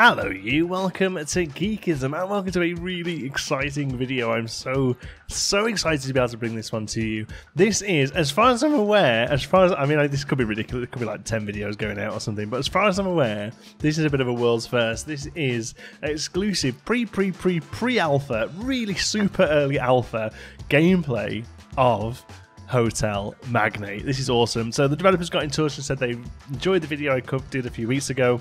Hello you, welcome to Geekism and welcome to a really exciting video. I'm so excited to be able to bring this one to you. This is, as far as I'm aware, this could be ridiculous, it could be like 10 videos going out or something, but as far as I'm aware, this is a bit of a world's first. This is exclusive pre-alpha, really super early alpha gameplay of Hotel Magnate. This is awesome. So the developers got in touch and said they enjoyed the video I did a few weeks ago,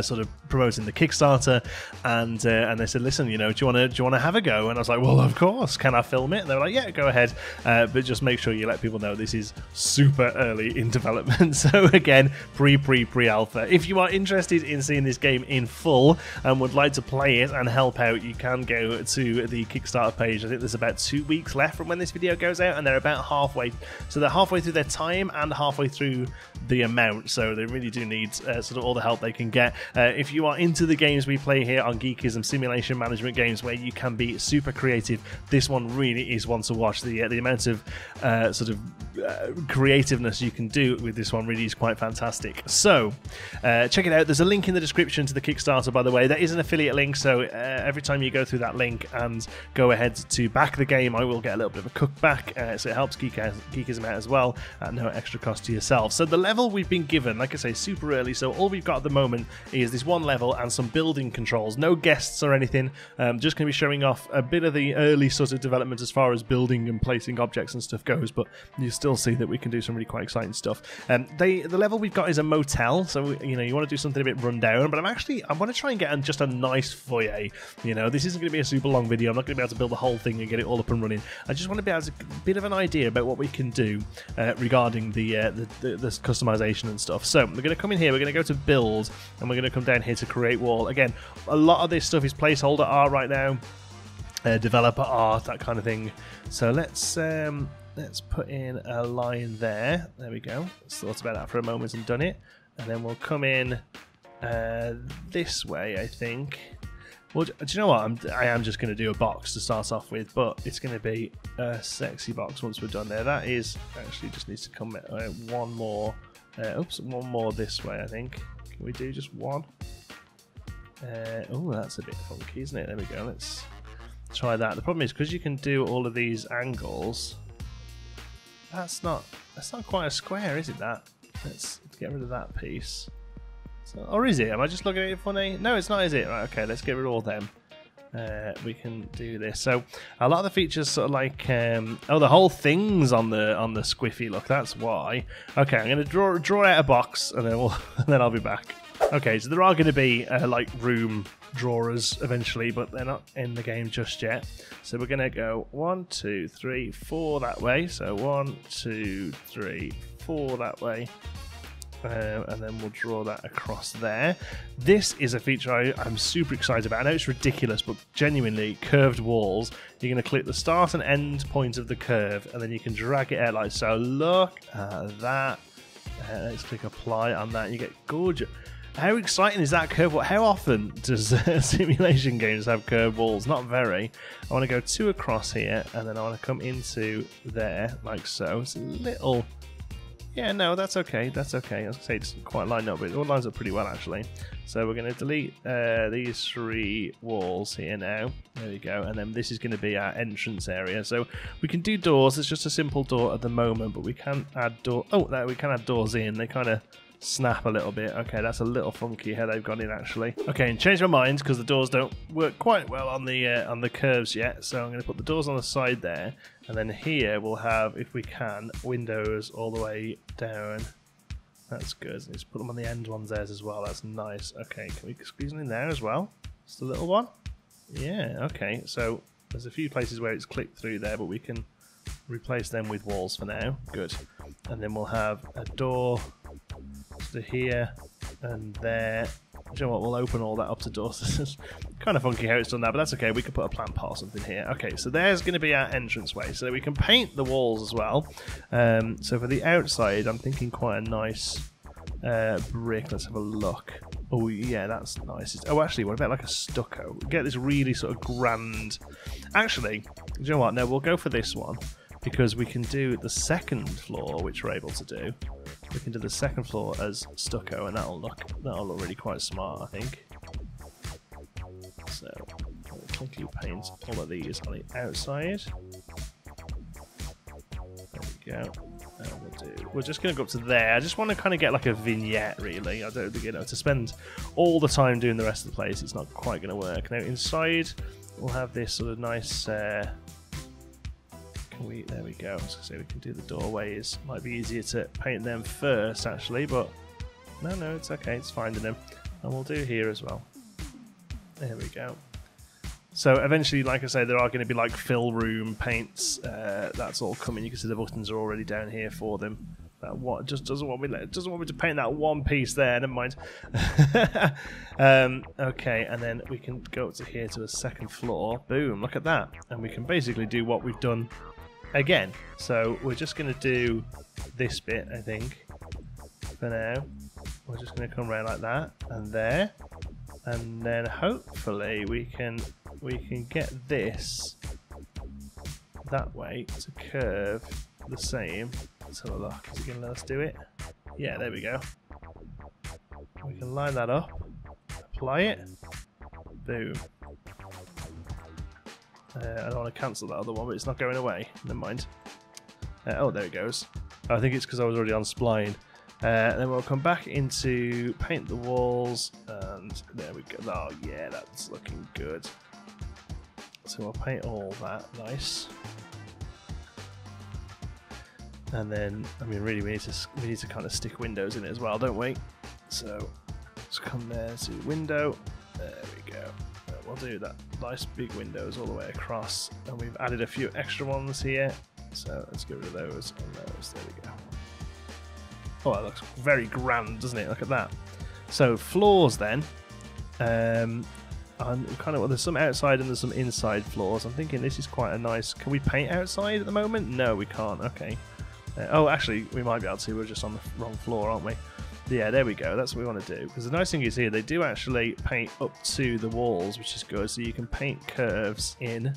sort of promoting the Kickstarter, and they said, listen, you know, do you want to have a go? And I was like, well, of course. Can I film it? And they were like, yeah, go ahead, but just make sure you let people know this is super early in development. So again, pre-alpha. If you are interested in seeing this game in full and would like to play it and help out, you can go to the Kickstarter page. I think there's about 2 weeks left from when this video goes out, and they're about halfway. So they're halfway through their time and halfway through the amount. So they really do need sort of all the help they can get. If you are into the games we play here on Geekism, simulation management games where you can be super creative, this one really is one to watch. The amount of creativeness you can do with this one really is quite fantastic. So check it out. There's a link in the description to the Kickstarter, by the way. That is an affiliate link, so every time you go through that link and go ahead to back the game, I will get a little bit of a kickback, so it helps Geekism out as well at no extra cost to yourself. So the level we've been given, like I say, super early, so all we've got at the moment is this one level and some building controls. No guests or anything, just going to be showing off a bit of the early sort of development as far as building and placing objects and stuff goes, but you still see that we can do some really quite exciting stuff. The level we've got is a motel, so you know, you want to do something a bit rundown, but I want to try and get just a nice foyer. You know, this isn't going to be a super long video. I'm not going to be able to build the whole thing and get it all up and running. I just want to be able to get a bit of an idea about what we can do regarding the customization and stuff. So we're going to come in here, we're going to go to build, and we're going to come down here to create wall. Again, a lot of this stuff is placeholder art right now, developer art, that kind of thing. So let's put in a line there. There we go. Let's thought about that for a moment and done it. And then we'll come in this way, I think. Well, do you know what? I am just going to do a box to start off with, but it's going to be a sexy box once we're done there. That is actually just needs to come one more. Oops, one more this way, I think. Can we do just one? Oh, that's a bit funky, isn't it? There we go. Let's try that. The problem is, because you can do all of these angles, that's not quite a square, is it? That. Let's get rid of that piece. So, or is it? Am I just looking at it funny? No, it's not, is it? Right, okay, let's get rid of all them. We can do this. So a lot of the features sort of like oh, the whole thing's on the squiffy look. That's why. Okay, I'm gonna draw out a box, and then I'll be back. Okay, so there are going to be like room drawers eventually, but they're not in the game just yet. So we're gonna go 1, 2, 3, 4 that way. So 1, 2, 3, 4 that way. And then we'll draw that across there. This is a feature I'm super excited about. I know it's ridiculous, but genuinely, curved walls. You're going to click the start and end point of the curve, and then you can drag it out like so. Look at that. Let's click apply on that. You get gorgeous. How exciting is that curve wall? How often does simulation games have curved walls? Not very. I want to go 2 across here, and then I want to come into there like so. It's a little... Yeah, no, that's okay. That's okay. I was going to say it doesn't quite line up, but it all lines up pretty well, actually. So we're going to delete these 3 walls here now. There we go. And then this is going to be our entrance area. So we can do doors. It's just a simple door at the moment, but we can add door. Oh, no, we can add doors in. They kind of snap a little bit. Okay, that's a little funky how they've gone in, actually. Okay, and change my mind because the doors don't work quite well on the curves yet. So I'm going to put the doors on the side there. And then here we'll have, if we can, windows all the way down. That's good. Let's put them on the end ones there as well. That's nice. Okay, can we squeeze them in there as well? Just a little one. Yeah, okay. So there's a few places where it's clicked through there, but we can replace them with walls for now. Good. And then we'll have a door to here and there. Do you know what? We'll open all that up to doors. It's kind of funky how it's done that, but that's okay. We could put a plant pot or something here. Okay, so there's going to be our entranceway. So we can paint the walls as well. So for the outside, I'm thinking quite a nice brick. Let's have a look. Oh, yeah, that's nice. Oh, actually, what about like a stucco? Get this really sort of grand... Actually, do you know what? No, we'll go for this one, because we can do the second floor, which we're able to do. We can do the second floor as stucco, and that'll look really quite smart, I think. So concrete panes all of these on the outside. There we go. And we'll do. We're just going to go up to there. I just want to kind of get like a vignette, really. I don't think, you know, to spend all the time doing the rest of the place, it's not quite going to work. Now inside, we'll have this sort of nice. Can we? There we go. So we can do the doorways. Might be easier to paint them first, actually, but no, it's okay. It's finding them, and we'll do here as well. There we go. So eventually, like I say, there are going to be like fill room paints. That's all coming. You can see the buttons are already down here for them. That what just doesn't want me to paint that one piece there. Never mind. Okay, and then we can go to here to the second floor. Boom! Look at that, and we can basically do what we've done again. So we're just going to do this bit, I think, for now. We're just going to come around like that, and there. And then hopefully we can get this that way to curve the same. Let's have a look. Is it going to let us do it? Yeah, there we go. We can line that up, apply it, boom. I don't want to cancel that other one, but it's not going away. Never mind. Oh, there it goes. I think it's because I was already on spline. Then we'll come back into paint the walls, and there we go. Oh yeah, that's looking good. So we'll paint all that nice, and then I mean, really, we need to kind of stick windows in it as well, don't we? So let's come there to window. There we go. We'll do that nice big windows all the way across, and we've added a few extra ones here. So let's get rid of those and those. There we go. Oh, that looks very grand, doesn't it? Look at that. So floors then, and kind of, well, there's some outside and there's some inside floors. I'm thinking this is quite a nice. Can we paint outside at the moment? No, we can't. Okay. Oh, actually, we might be able to. We're just on the wrong floor, aren't we? Yeah, there we go. That's what we want to do. Because the nice thing is here, they do actually paint up to the walls, which is good. So you can paint curves in.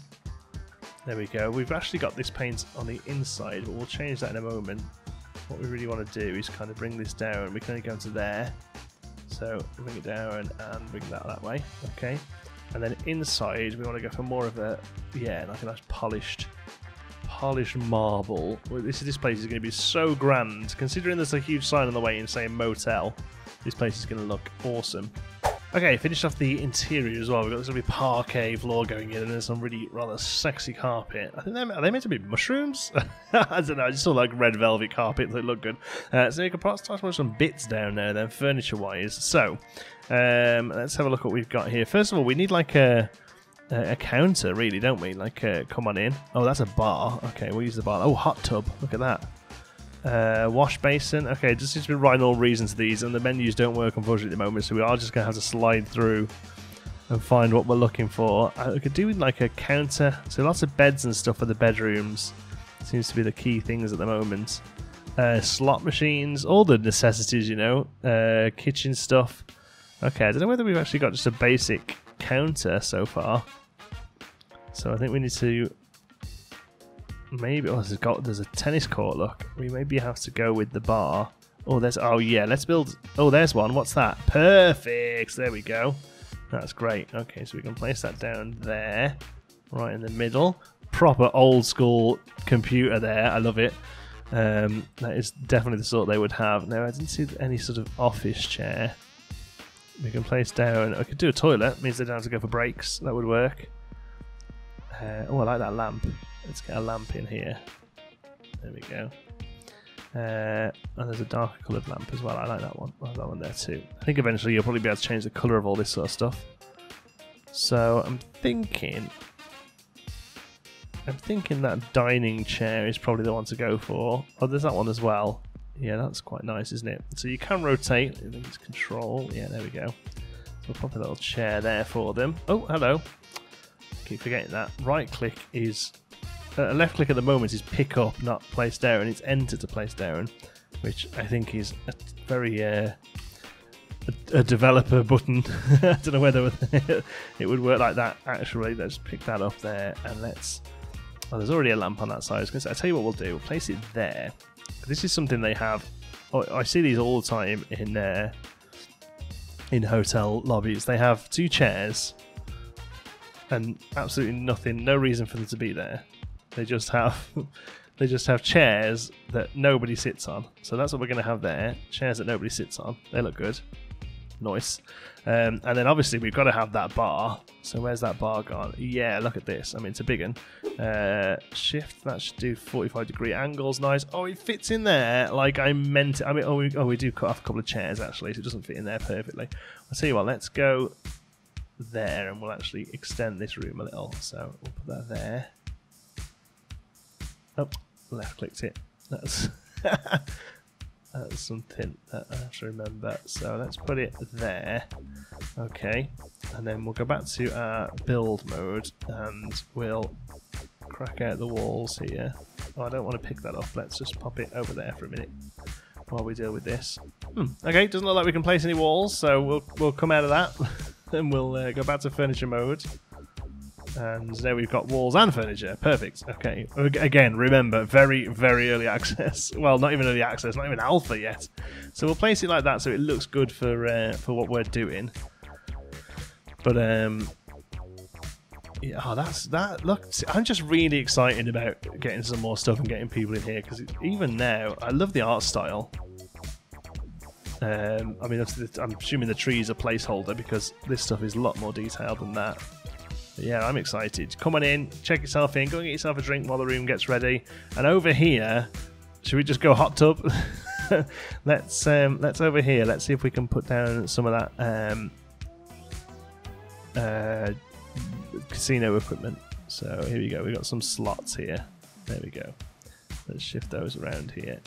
There we go. We've actually got this paint on the inside, but we'll change that in a moment. What we really want to do is kind of bring this down. We can only go to there, so bring it down and bring that way. Okay, and then inside we want to go for more of a, yeah, like a nice polished marble. This place is going to be so grand, considering there's a huge sign on the way in saying motel. This place is going to look awesome. Okay, finished off the interior as well. We've got this lovely parquet floor going in, and there's some really rather sexy carpet. I think are they meant to be mushrooms? I don't know, I just saw like red velvet carpet that looked good. So you can perhaps touch on some bits down there then, furniture-wise. So, let's have a look what we've got here. First of all, we need like a counter, really, don't we? Like, come on in. Oh, that's a bar. Okay, we'll use the bar. Oh, hot tub. Look at that. Wash basin. Okay, just seems to be writing all reasons to these, and the menus don't work unfortunately at the moment, so we are just going to have to slide through and find what we're looking for. I could do with like a counter, so lots of beds and stuff for the bedrooms. Seems to be the key things at the moment. Slot machines, all the necessities, you know. Kitchen stuff. Okay, I don't know whether we've actually got just a basic counter so far. So I think we need to. Maybe, oh, there's a tennis court, look. We maybe have to go with the bar. Oh, yeah, let's build, oh, there's one. What's that? Perfect, there we go. That's great. Okay, so we can place that down there, right in the middle. Proper old school computer there, I love it. That is definitely the sort they would have. No, I didn't see any sort of office chair. We can place down, I could do a toilet, means they don't have to go for breaks, that would work. Oh, I like that lamp. Let's get a lamp in here. There we go. And there's a darker coloured lamp as well. I like that one. I like that one there too. I think eventually you'll probably be able to change the colour of all this sort of stuff. So I'm thinking that dining chair is probably the one to go for. Oh, there's that one as well. Yeah, that's quite nice, isn't it? So you can rotate. I think it's control. Yeah, there we go. So we'll pop a little chair there for them. Oh, hello. Keep forgetting that. Right click is... left click at the moment is pick up, not place down. It's enter to place down, which I think is a very a developer button. I don't know whether it would work like that actually. Let's pick that up there and let's. Oh, there's already a lamp on that side. I'll tell you what we'll do. We'll place it there. This is something they have. Oh, I see these all the time in hotel lobbies. They have two chairs. and absolutely nothing, no reason for them to be there. They just have chairs that nobody sits on. So that's what we're going to have there, chairs that nobody sits on. They look good. Nice. And then obviously we've got to have that bar. So where's that bar gone? Yeah, look at this. I mean, it's a big one. Shift, that should do 45 degree angles. Nice. Oh, it fits in there like I meant it. I mean, oh, we do cut off a couple of chairs actually, so it doesn't fit in there perfectly. I'll tell you what, let's go there and we'll actually extend this room a little. So we'll put that there. Oh, left clicked it. That's... that's something that I have to remember. So let's put it there. Okay. And then we'll go back to our build mode and we'll crack out the walls here. Oh, I don't want to pick that up. Let's just pop it over there for a minute while we deal with this. Okay, doesn't look like we can place any walls, so we'll come out of that and we'll go back to furniture mode. And there we've got walls and furniture. Perfect. Okay. Again, remember, very, very early access. Well, not even early access, not even alpha yet. So we'll place it like that so it looks good for what we're doing. But yeah, oh, that. Look, I'm just really excited about getting some more stuff and getting people in here because even now, I love the art style. I mean, I'm assuming the tree is a placeholder because this stuff is a lot more detailed than that. Yeah, I'm excited. Come on in, check yourself in, go and get yourself a drink while the room gets ready. And over here, should we just go hot tub? Let's over here. Let's see if we can put down some of that casino equipment. So here we go. We've got some slots here. There we go. Let's shift those around here.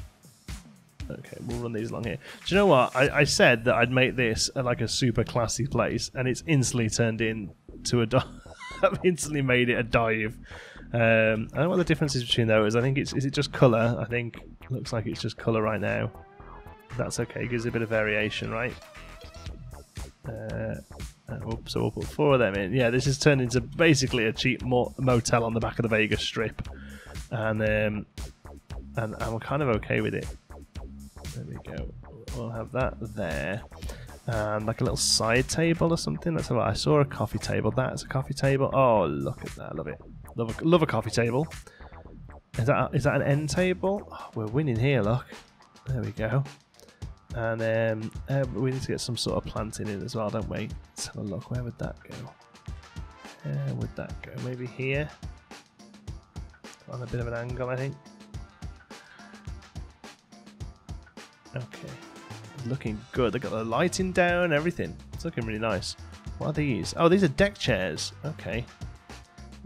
Okay, we'll run these along here. Do you know what? I said that I'd make this like a super classy place, and it's instantly turned into a dive. I've instantly made it a dive. I don't know what the difference is between those. I think is it just colour? I think it looks like it's just colour right now. That's okay. It gives it a bit of variation, right? So we'll put 4 of them in. Yeah, this is turned into basically a cheap motel on the back of the Vegas Strip, and we're kind of okay with it. There we go. We'll have that there. And like a little side table or something. That's about. I saw a coffee table. That's a coffee table. Oh, look at that. I love it. Love a coffee table. Is that an end table? Oh, we're winning here, look. There we go. And we need to get some sort of planting in as well, don't we? Let's have a look. Where would that go? Where would that go? Maybe here. On a bit of an angle, I think. Okay, looking good. They've got the lighting down, everything. It's looking really nice. What are these? Oh, these are deck chairs. Okay.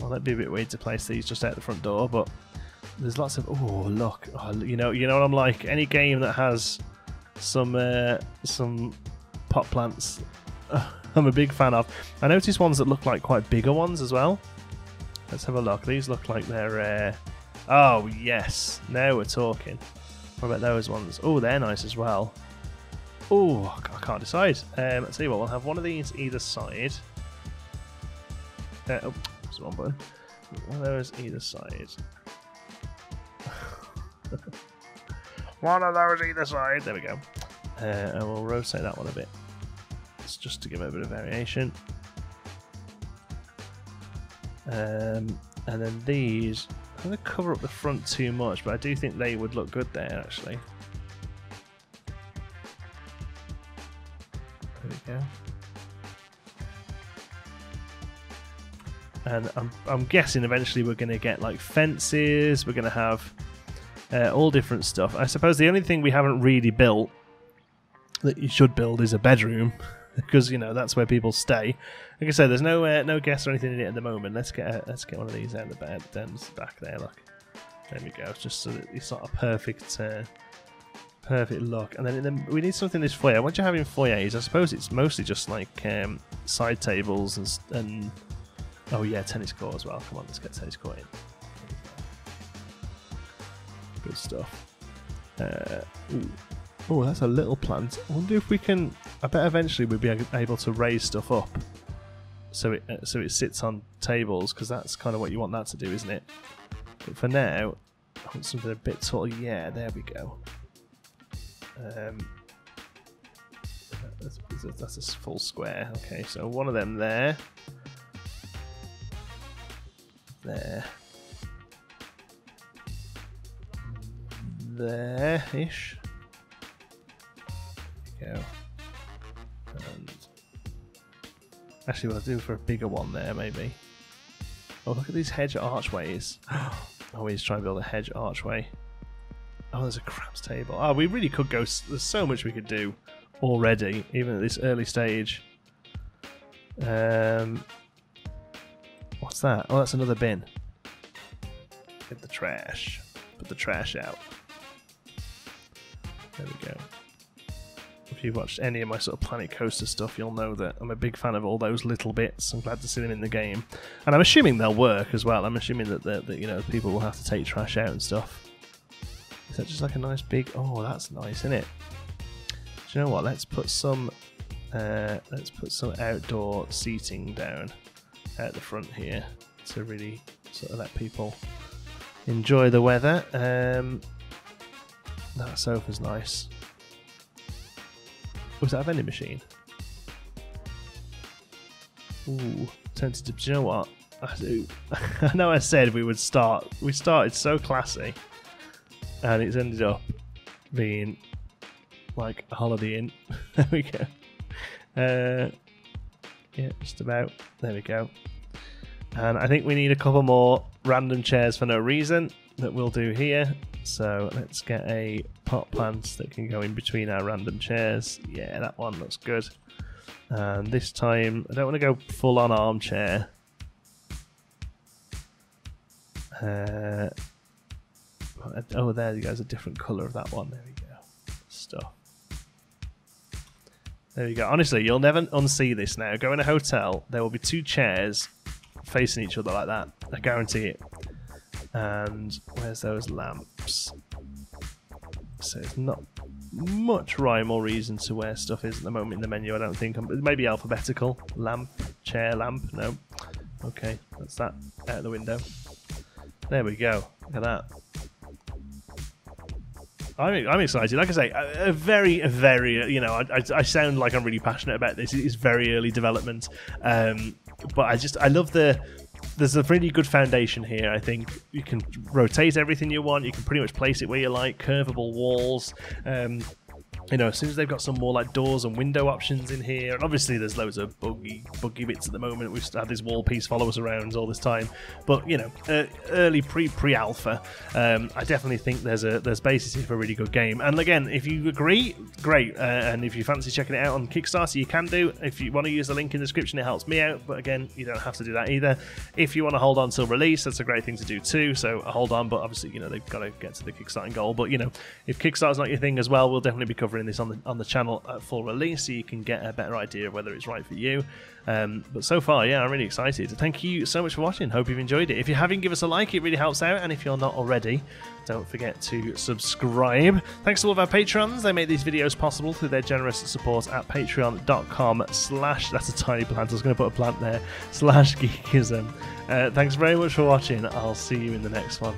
Well, that'd be a bit weird to place these just out the front door, but there's lots of... Oh, look. Oh, you know what I'm like. Any game that has some pot plants, I'm a big fan of. I noticed ones that look like quite bigger ones as well. Let's have a look. These look like they're... Oh, yes. Now we're talking. What about those ones? Oh, they're nice as well. Oh, I can't decide. Let's see what we'll have. One of these either side. Oh, that's the wrong button. One of those either side. One of those either side. There we go. And we'll rotate that one a bit. It's just to give it a bit of variation. And then these. I'm going to cover up the front too much, but I do think they would look good there, actually. There we go. And I'm guessing eventually we're going to get, like, fences. We're going to have all different stuff. I suppose the only thing we haven't really built that you should build is a bedroom. Because, you know, that's where people stay. Like I said, there's no guests or anything in it at the moment. Let's get one of these out of the bed. Them's back there, look. There we go. Just so that it's not a perfect look. And then we need something in this foyer. What do you have in foyers? I suppose it's mostly just like side tables and oh yeah, tennis court as well. Come on, let's get tennis court in. Good stuff. Ooh. Oh, that's a little plant. I wonder if we can... I bet eventually we'll be able to raise stuff up so it sits on tables, because that's kind of what you want that to do, isn't it? But for now, I want something a bit taller. Yeah, there we go. That's a full square. Okay, so one of them there. there-ish. There we go. And actually, we'll do for a bigger one there, maybe. Oh, look at these hedge archways. Oh, he's trying to build a hedge archway. Oh, there's a craps table. Oh, we really could go. There's so much we could do already, even at this early stage. What's that? Oh, that's another bin. Get the trash. Put the trash out. There we go. If you've watched any of my sort of Planet Coaster stuff, you'll know that I'm a big fan of all those little bits. I'm glad to see them in the game, and I'm assuming they'll work as well. I'm assuming that, you know, people will have to take trash out and stuff. Is that just like a nice big? Oh, that's nice, isn't it? Do you know what? Let's put some outdoor seating down at the front here to really sort of let people enjoy the weather. That sofa's nice. Was that a vending machine? Ooh, tentative. Do you know what? I know I said we would start. We started so classy, and it's ended up being like a Holiday Inn. There we go. Yeah, just about. There we go. And I think we need a couple more random chairs for no reason that we'll do here. So let's get a pot plant that can go in between our random chairs. Yeah, that one looks good. And this time, I don't want to go full on armchair. Oh, there you go. There's a different colour of that one. There we go. Stuff. There you go. Honestly, you'll never unsee this now. Go in a hotel, there will be two chairs facing each other like that. I guarantee it. And where's those lamps? So it's not much rhyme or reason to where stuff is at the moment in the menu, I don't think. It may be alphabetical. Lamp, chair, lamp. No. Okay, that's that. Out the window. There we go. Look at that. I'm excited. Like I say, a very, you know, I sound like I'm really passionate about this. It's very early development, but I love the. There's a really good foundation here. I think you can rotate everything you want. You can pretty much place it where you like. Curvable walls. You know, as soon as they've got some more like doors and window options in here, and obviously there's loads of buggy bits at the moment. We've had this wall piece follow us around all this time, but you know, early pre-alpha, I definitely think there's basis here for a really good game. And again, if you agree, great. And if you fancy checking it out on Kickstarter, you can do. If you want to use the link in the description, it helps me out. But again, you don't have to do that either. If you want to hold on till release, that's a great thing to do too. So hold on, but obviously, you know, they've got to get to the Kickstarting goal. But you know, if Kickstarter's not your thing as well, we'll definitely be covering this on the channel at full release, so you can get a better idea of whether it's right for you. But so far, yeah, I'm really excited. Thank you so much for watching. Hope you've enjoyed it. If you haven't, give us a like, it really helps out. And if you're not already, don't forget to subscribe. Thanks to all of our patrons. They make these videos possible through their generous support at patreon.com/ that's a tiny plant, I was going to put a plant there, /geekism. Thanks very much for watching. I'll see you in the next one.